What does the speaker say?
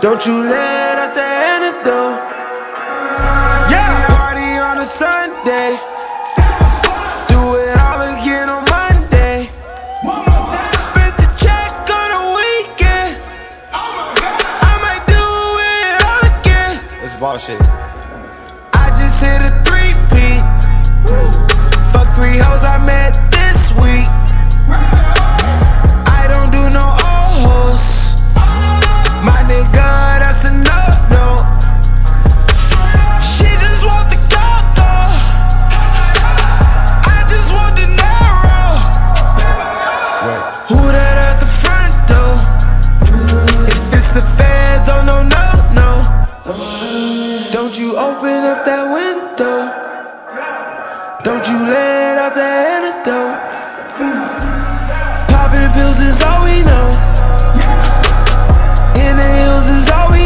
Don't you let out the antidote. Yeah, party on a Sunday. Do it all again on Monday. Spent the check on a weekend. I might do it all again. It's bullshit. I just hit a 3-peat. Fuck 3 hoes I met this week. I don't do no old hoes. My nigga, that's a no-no. She just want the go-go. I just want the narrow. Who that at the front door? If it's the feds, oh no, no, no. Don't you open up that window. Don't you let out the antidote. Popping pills is all we know. Is always